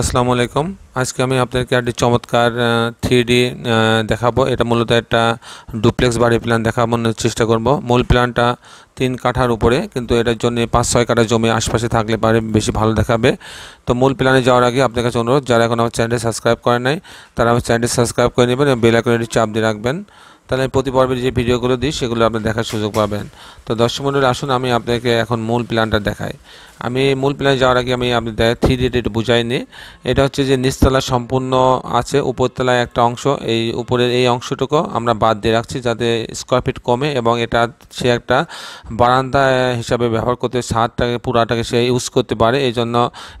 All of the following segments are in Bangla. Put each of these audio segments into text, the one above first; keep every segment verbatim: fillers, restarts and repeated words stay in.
আসসালামু আলাইকুম। আজকে আমি আপনাদেরকে একটা চমৎকার থ্রি ডি দেখাবো। এটা মূলত একটা ডুপ্লেক্স বাড়ি প্ল্যান দেখানোর চেষ্টা করব। মূল প্ল্যানটা তিন কাঠার উপরে, কিন্তু এটার জন্য পাঁচ ছয় কাঠা জমি আশপাশে থাকলে পারে বেশি ভালো দেখাবে। তো মূল প্ল্যানে যাওয়ার আগে আপনার কাছে অনুরোধ, যারা এখন আমার চ্যানেলটি সাবস্ক্রাইব করে নাই তারা আমার চ্যানেলটি সাবস্ক্রাইব করে নেবেন এবং বেল আইকনটি চাপ দিয়ে রাখবেন, তাহলে প্রতি পর্বের যে ভিডিওগুলো দিই সেগুলো আপনি দেখার সুযোগ পাবেন। তো দর্শক মণ্ডলী, আসুন আমি আপনাকে এখন মূল প্ল্যানটা দেখাই। আমি মূল প্ল্যানে যাওয়ার আগে আমি আপনাদের থ্রি ডিটা একটু বুঝাই নিই। এটা হচ্ছে যে নিচতলা সম্পূর্ণ আছে, উপরতলায় একটা অংশ, এই উপরের এই অংশটুকু আমরা বাদ দিয়ে রাখছি যাতে স্কোয়ার ফিট কমে, এবং এটা সে একটা বারান্দা হিসাবে ব্যবহার করতে, ছাদটাকে পুরাটাকে সে ইউজ করতে পারে। এই জন্য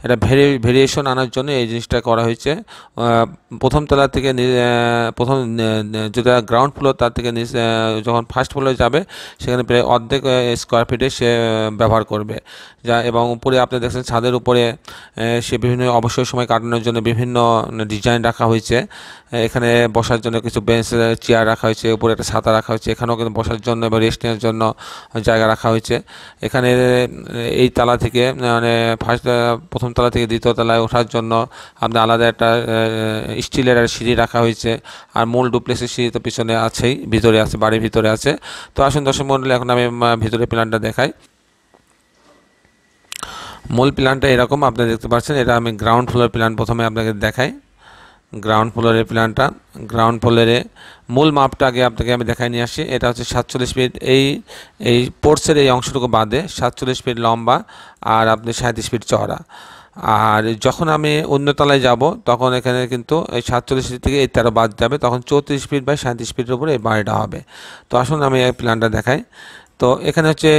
এটা ভেরি ভেরিয়েশন আনার জন্য এই জিনিসটা করা হয়েছে। প্রথম তলা থেকে প্রথম যেটা গ্রাউন্ড ফ্লোর, তার থেকে যখন ফার্স্ট ফ্লোরে যাবে সেখানে প্রায় অর্ধেক স্কোয়ার ফিটে সে ব্যবহার করবে যা, এবং উপরে আপনি দেখছেন ছাদের উপরে সে বিভিন্ন অবসর সময় কাটানোর জন্য বিভিন্ন ডিজাইন রাখা হয়েছে। এখানে বসার জন্য কিছু বেঞ্চ চেয়ার রাখা হয়েছে, উপরে একটা ছাতা রাখা হয়েছে, এখানেও কিন্তু বসার জন্য এবং রেস্ট নেওয়ার জন্য জায়গা রাখা হয়েছে। এখানে এই তালা থেকে মানে ফার্স্ট প্রথম তালা থেকে দ্বিতীয় তলায় ওঠার জন্য আপনার আলাদা একটা স্টিলের একটা সিঁড়ি রাখা হয়েছে। আর মূল ডুপ্লেক্সের সিঁড়ি তো পিছনে আছেই, ভিতরে আছে, বাড়ির ভিতরে আছে। তো আসুন দর্শক মণ্ডলী, এখন আমি ভিতরে প্ল্যানটা দেখাই। মূল প্ল্যানটা এরকম আপনি দেখতে পাচ্ছেন। এটা আমি গ্রাউন্ড ফ্লোর প্ল্যান প্রথমে আপনাকে দেখাই। গ্রাউন্ড ফ্লোরের প্ল্যানটা, গ্রাউন্ড ফ্লোরে মূল মাপটা আগে আপনাকে আমি দেখাই নিয়ে আসি। এটা হচ্ছে সাতচল্লিশ ফিট, এই এই পোর্টসের এই অংশটুকু বাদে সাতচল্লিশ ফিট লম্বা আর আপনি সাঁত্রিশ ফিট চওড়া। আর যখন আমি অন্য তলায় যাব তখন এখানে কিন্তু এই সাতচল্লিশ ফিট থেকে এই তেরো বাদ যাবে, তখন চৌত্রিশ ফিট বাই সাঁত্রিশ ফিটের উপরে এই বাড়িটা হবে। তো আসুন আমি এই প্ল্যানটা দেখাই। তো এখানে হচ্ছে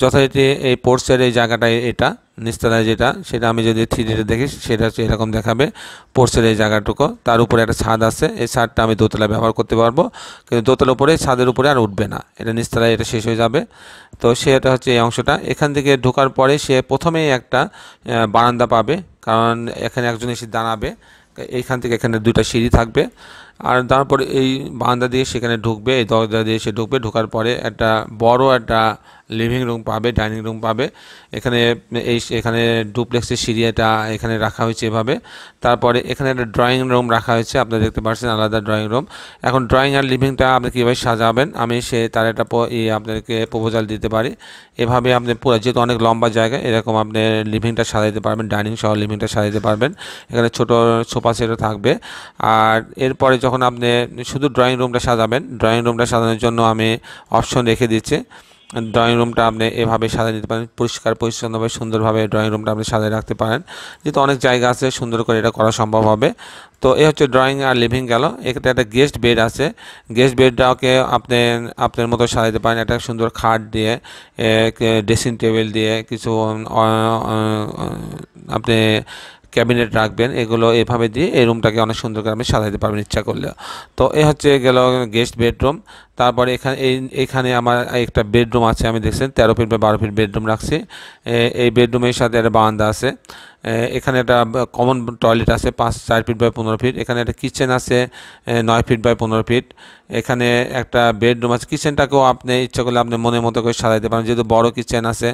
যথারীতি এই পোর্টসের এই জায়গাটায়, এটা নিচতলায় যেটা, সেটা আমি যদি থ্রি ডিতে দেখি সেটা হচ্ছে এরকম দেখাবে। পোর্টসের এই জায়গাটুকু, তার উপরে একটা ছাদ আছে, এই ছাদটা আমি দোতলা ব্যবহার করতে পারবো, কিন্তু দোতলার উপরে ছাদের উপরে আর উঠবে না, এটা নিচতলায় এটা শেষ হয়ে যাবে। তো সেটা হচ্ছে এই অংশটা। এখান থেকে ঢোকার পরে সে প্রথমেই একটা বারান্দা পাবে, কারণ এখানে একজন এসে দাঁড়াবে। এইখান থেকে এখানে দুটা সিঁড়ি থাকবে, আর তারপরে এই বারান্দা দিয়ে সেখানে ঢুকবে, এই দরজা দিয়ে সে ঢুকবে। ঢোকার পরে একটা বড় একটা লিভিং রুম পাবে, ডাইনিং রুম পাবে। এখানে এই এখানে ডুপ্লেক্সের সিঁড়ি এটা এখানে রাখা হয়েছে এভাবে। তারপরে এখানে একটা ড্রয়িং রুম রাখা হয়েছে, আপনারা দেখতে পাচ্ছেন আলাদা ড্রয়িং রুম। এখন ড্রয়িং আর লিভিংটা আপনি কীভাবে সাজাবেন, আমি সে তার একটা আপনাদেরকে প্রপোজাল দিতে পারি। এভাবে আপনি পুরো, যেহেতু অনেক লম্বা জায়গা, এরকম আপনি লিভিংটা সাজাতে পারবেন, ডাইনিং সহ লিভিংটা সাজাতে পারবেন। এখানে ছোটো সোফা সেটও থাকবে। আর এরপরে যখন আপনি শুধু ড্রয়িং রুমটা সাজাবেন, ড্রয়িং রুমটা সাজানোর জন্য আমি অপশন রেখে দিচ্ছি। ড্রয়িং রুমটা আপনি এভাবে সাজিয়ে নিতে পারেন, পরিষ্কার পরিচ্ছন্নভাবে সুন্দরভাবে ড্রয়িং রুমটা আপনি সাজিয়ে রাখতে পারেন, যেহেতু অনেক জায়গা আছে সুন্দর করে এটা করা সম্ভব হবে। তো এই হচ্ছে ড্রয়িং আর লিভিং গেল। এখানে একটা গেস্ট বেড আছে, গেস্ট বেডটাকে আপনি আপনার মতো সাজাতে পারেন, একটা সুন্দর খাট দিয়ে, ড্রেসিং টেবিল দিয়ে, কিছু আপনি ক্যাবিনেট রাখবেন, এগুলো এভাবে দিয়ে এই রুমটাকে অনেক সুন্দর করে আপনি সাজাতে পারবেন ইচ্ছা করলে। তো এ হচ্ছে গেল গেস্ট বেডরুম। তারপরে এখানে এই এখানে আমার একটা বেডরুম আছে, আমি দেখছেন তেরো ফিট বা বারো ফিট বেডরুম রাখছি। এই বেডরুমের সাথে একটা বারান্দা আছে, এখানে একটা কমন টয়লেট আছে পাঁচ চার ফিট বাই পনেরো ফিট। এখানে একটা কিচেন আছে নয় ফিট বাই পনেরো ফিট। এখানে একটা বেডরুম আছে, কিচেনটাকেও আপনি ইচ্ছা করলে আপনি মনের মতো করে সাজাতে পারেন, যেহেতু বড় কিচেন আছে।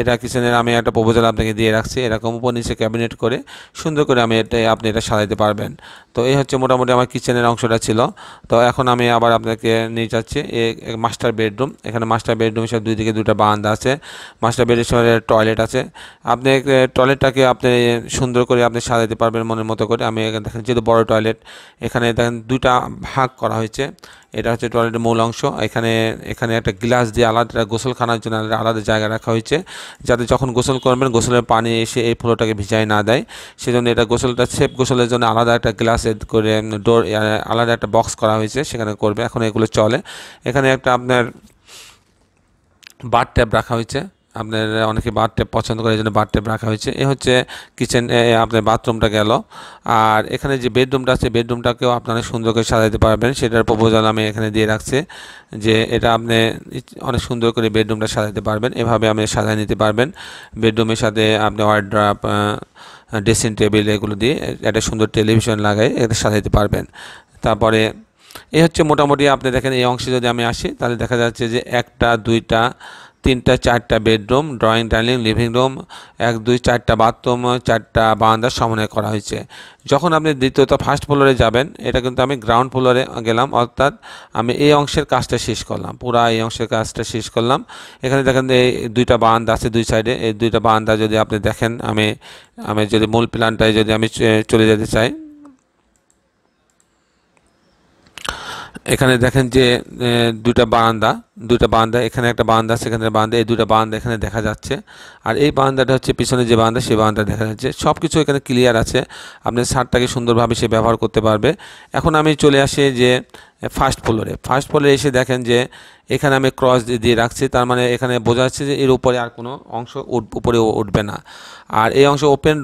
এটা কিচেনের আমি একটা প্রপোজাল আপনাকে দিয়ে রাখছি, এরকম উপর নিচে ক্যাবিনেট করে সুন্দর করে আমি এটা আপনি এটা সাজাতে পারবেন। তো এই হচ্ছে মোটামুটি আমার কিচেনের অংশটা ছিল। তো এখন আমি আবার আপনাকে নিয়ে যাচ্ছি মাস্টার বেডরুম। এখানে মাস্টার বেডরুমের সাথে দুই দিকে দুটো বারান্দা আছে, মাস্টার বেডের সাথে টয়লেট আছে। আপনি টয়লেটটাকে আপনি সুন্দর করে আপনি সাজাতে পারবেন মনের মতো করে। আমি এখানে দেখেন যেহেতু বড় টয়লেট, এখানে দেখেন দুইটা ভাগ করা হয়েছে, এটা হচ্ছে টয়লেটের মূল অংশ। এখানে এখানে একটা গ্লাস দিয়ে আলাদা গোসলখানার জন্য আলাদা জায়গা রাখা হয়েছে, যাতে যখন গোসল করবেন গোসলের পানি এসে এই ফ্লোরটাকে ভিজায় না দেয়, সেজন্য এটা গোসলটা সেফ গোসলের জন্য আলাদা একটা গ্লাসের করে ডোর আলাদা একটা বক্স করা হয়েছে, সেখানে করবে। এখন এগুলো চলে। এখানে একটা আপনার বাথ ট্যাপ রাখা হয়েছে, আপনার অনেকে বাথ ট্যাপ পছন্দ করে, এই জন্য বাথ ট্যাপ রাখা হয়েছে। এ হচ্ছে কিচেন, আপনার বাথরুমটা গেল। আর এখানে যে বেডরুমটা আছে, বেডরুমটাকেও আপনারা সুন্দর করে সাজাতে পারবেন, সেটার প্রপোজাল আমি এখানে দিয়ে রাখছি, যে এটা আপনি অনেক সুন্দর করে বেডরুমটা সাজাতে পারবেন। এভাবে আপনি সাজায় নিতে পারবেন বেডরুমের সাথে আপনি ওয়ার্ড্রপ, ড্রেসিং টেবিল, এগুলো দিয়ে একটা সুন্দর টেলিভিশন লাগাই এটা সাজাতে পারবেন। তারপরে এই হচ্ছে মোটামুটি আপনি দেখেন এই অংশে যদি আমি আসি, তাহলে দেখা যাচ্ছে যে একটা দুইটা तीनटा चारटा bedroom drawing dining living room एक दुई चारटा बाथरूम चारटा बारान्दा समन्वय करा हयेछे। जखन आपनि द्वितीयत फार्स्ट फ्लोरे जाबेन एटा किन्तु आमि ग्राउंड फ्लोरे गेलाम अर्थात आमि एई अंशेर काजटा शेष करलाम पुरा एई अंशेर काजटा शेष करलाम। एखाने देखेन एई दुइटा बारान्दा आछे दुई साइडे एई दुइटा बारान्दा जदि आपनि देखेन आमि आमि जदि मूल प्लानटाय जदि आमि चले जेते चाइ एखाने देखें जे दुटा बारान्दा दुटा बारान्दा एखाने एक बारान्दा सेखाने बारान्दा ए दुटा बारान्दा एखाने देखा जाच्छे आर ए बारान्दाटा हच्छे पिछने जे बारान्दा से बारान्दा देखा जाच्छे सबकिछु एखाने क्लियर आछे। आपनि छादटाके सुंदरभावे से व्यवहार करते पारबे। एखन आमि चले आसि जे फार्स्ट फ्लोरे फार्स्ट फ्लोरे एसे देखें जे एखाने आमि क्रस दिए राखछि तार माने एखाने बोझा जाच्छे जे एर उपरे आर कोनो अंश उपरे उठबे ना आर ए अंश ओपेन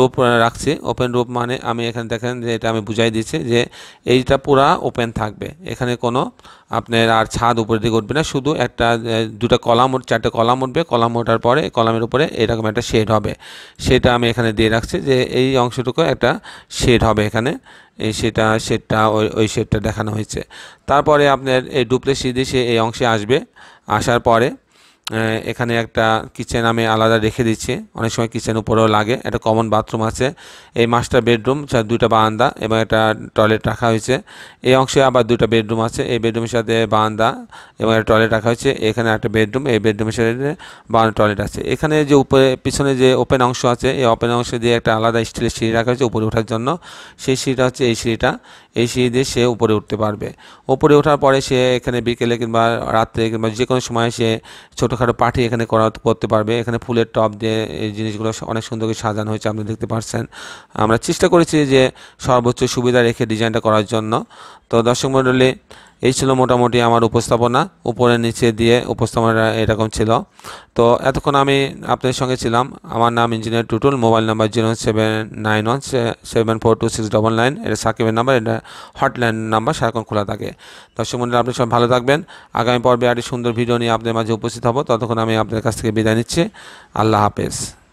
रूप राखछि। ओपेन रूप माने आमि एखाने देखें जे एटा आमि बुझाई दिछि जे एइटा पुरा ओपेन थाकबे एखाने कोनो आपनार आर छाद उपरेর দিকে উঠবে না শুধু একটা দুটো কলাম আর চারটা কলাম উঠবে। কলাম ওঠার পরে কলামের উপরে এরকম একটা শেড হবে সেটা আমি এখানে দিয়ে রাখছি যে এই অংশটুকু একটা শেড হবে এখানে এই সেটা শেডটা ওই শেডটা দেখানো হয়েছে। তারপরে আপনার এই ডুপ্লেক্স দিয়ে এই অংশে আসবে আসার পরে এখানে একটা কিচেন আমি আলাদা রেখে দিচ্ছি অনেক সময় কিচেন উপরেও লাগে একটা কমন বাথরুম আছে এই মাস্টার বেডরুম চার দুইটা বারান্দা এবং একটা টয়লেট রাখা হয়েছে। এই অংশে আবার দুইটা বেডরুম আছে এই বেডরুমের সাথে বারান্দা এবং একটা টয়লেট রাখা হয়েছে। এখানে একটা বেডরুম এই বেডরুমের সাথে বারান্দা টয়লেট আছে। এখানে যে উপরে পিছনে যে ওপেন অংশ আছে এই ওপেন অংশ দিয়ে একটা আলাদা স্টিলের সিঁড়ি রাখা হয়েছে উপরে ওঠার জন্য সেই সিঁড়িটা হচ্ছে এই সিঁড়িটা এই সিঁড়ি দিয়ে সে উপরে উঠতে পারবে। উপরে ওঠার পরে সে এখানে বিকেলে কিংবা রাত্রে কিংবা যে কোনো সময় সে ছোটো খাটো পার্টি এখানে করা করতে পারবে। এখানে ফুলের টপ দিয়ে এই জিনিসগুলো অনেক সুন্দর করে সাজানো হয়েছে আপনি দেখতে পাচ্ছেন। আমরা চেষ্টা করেছি যে সর্বোচ্চ সুবিধা রেখে ডিজাইনটা করার জন্য। তো দর্শক মণ্ডলী এই ছিল মোটামুটি আমার উপস্থাপনা উপরে নিচে দিয়ে উপস্থাপনাটা এরকম ছিল। তো এতক্ষণ আমি আপনাদের সঙ্গে ছিলাম। আমার নাম engineer Tutul, mobile number zero seven nine one seven four two six double nine এটা সাকিবের নাম্বার, এটা হটলাইন নাম্বার সারাক্ষণ খোলা থাকে। দর্শক মণ্ডলী আপনি সব ভালো থাকবেন। আগামী পর্বে আরেকটি সুন্দর ভিডিও নিয়ে আপনাদের মাঝে উপস্থিত হব। ততক্ষণ আমি আপনাদের কাছ থেকে বিদায় নিচ্ছি। আল্লাহ হাফেজ।